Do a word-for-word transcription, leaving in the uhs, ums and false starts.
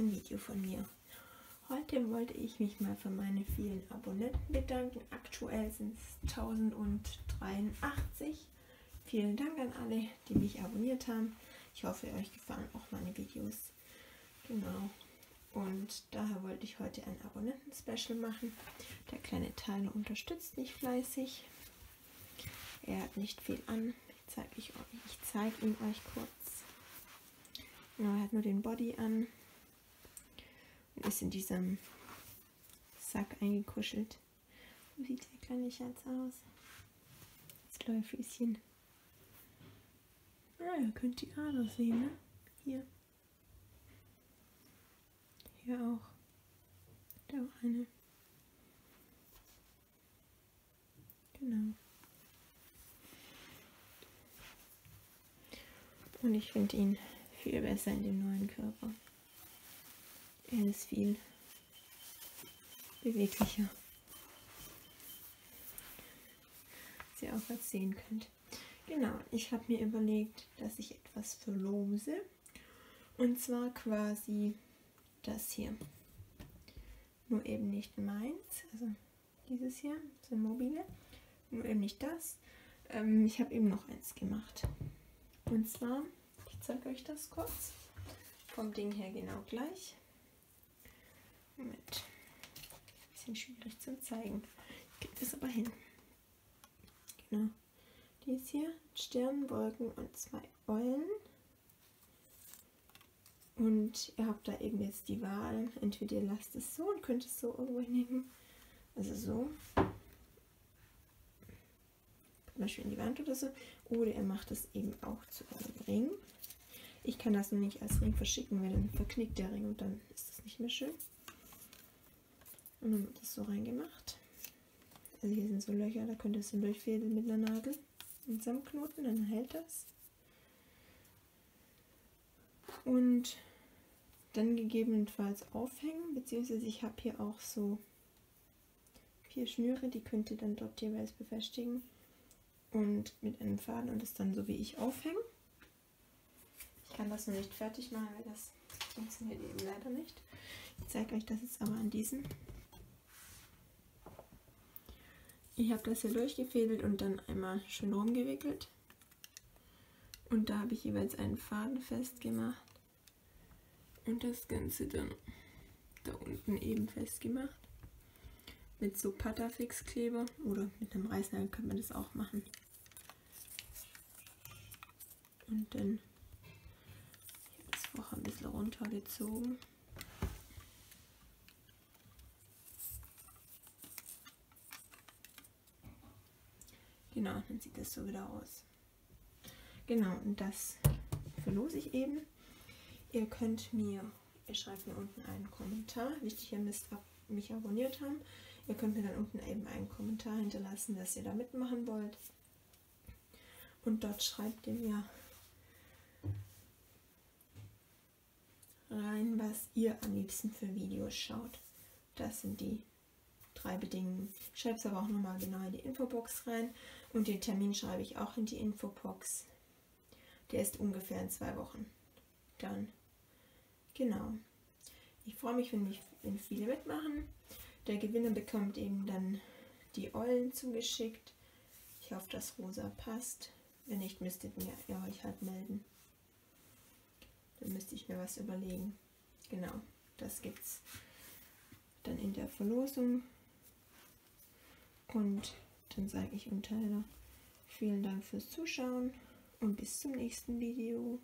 neuen Video von mir. Heute wollte ich mich mal für meine vielen Abonnenten bedanken. Aktuell sind es tausenddreiundachtzig. Vielen Dank an alle, die mich abonniert haben. Ich hoffe, euch gefallen auch meine Videos. Genau. Und daher wollte ich heute ein Abonnenten-Special machen. Der kleine Tyler unterstützt mich fleißig. Er hat nicht viel an. Ich zeige, ich, ich zeige ihn euch kurz. Genau, er hat nur den Body an. Und ist in diesem Sack eingekuschelt. Wie sieht der kleine Schatz aus? Das kleine Füßchen. Ah, ihr könnt die Ader sehen, ne? Hier. Hier auch. Da auch eine. Genau. Und ich finde ihn viel besser in dem neuen Körper. Er ist viel beweglicher. Was ihr auch was sehen könnt. Genau, ich habe mir überlegt, dass ich etwas verlose. Und zwar quasi das hier. Nur eben nicht meins, also dieses hier, so ein mobile. Nur eben nicht das. Ähm, ich habe eben noch eins gemacht. Und zwar, ich zeige euch das kurz, vom Ding her genau gleich. Moment, bisschen schwierig zum zeigen, gibt es aber hin. Genau, dies hier, Sternenwolken und zwei Eulen. Und ihr habt da eben jetzt die Wahl, entweder ihr lasst es so und könnt es so irgendwo hinhängen, also so. Zum Beispiel in die Wand oder so, oder er macht es eben auch zu einem Ring. Ich kann das nur nicht als Ring verschicken, weil dann verknickt der Ring und dann ist das nicht mehr schön. Und dann wird das so reingemacht. Also hier sind so Löcher, da könnt ihr es dann durchfädeln mit einer Nadel und zusammenknoten, dann hält das. Und dann gegebenenfalls aufhängen, beziehungsweise ich habe hier auch so vier Schnüre, die könnt ihr dann dort jeweils befestigen. Und mit einem Faden und es dann so wie ich aufhängen. Ich kann das noch nicht fertig machen, weil das funktioniert eben leider nicht. Ich zeige euch das jetzt aber an diesem. Ich habe das hier durchgefädelt und dann einmal schön rumgewickelt. Und da habe ich jeweils einen Faden festgemacht. Und das Ganze dann da unten eben festgemacht. Mit so Patafix-Kleber oder mit einem Reißnagel kann man das auch machen. Und dann, ich habe das vorher ein bisschen runtergezogen. Genau, dann sieht das so wieder aus. Genau, und das verlose ich eben. Ihr könnt mir, ihr schreibt mir unten einen Kommentar. Wichtig, ihr müsst ab mich abonniert haben. Ihr könnt mir dann unten eben einen Kommentar hinterlassen, dass ihr da mitmachen wollt. Und dort schreibt ihr mir rein, was ihr am liebsten für Videos schaut. Das sind die drei Bedingungen. Schreibt es aber auch nochmal genau in die Infobox rein. Und den Termin schreibe ich auch in die Infobox. Der ist ungefähr in zwei Wochen. Dann, genau. Ich freue mich, wenn, mich, wenn viele mitmachen. Der Gewinner bekommt eben dann die Eulen zugeschickt. Ich hoffe, dass rosa passt. Wenn nicht, müsstet ihr, ihr euch halt melden. Dann müsste ich mir was überlegen. Genau, das gibt's dann in der Verlosung. Und dann sage ich und Tyler vielen Dank fürs Zuschauen und bis zum nächsten Video.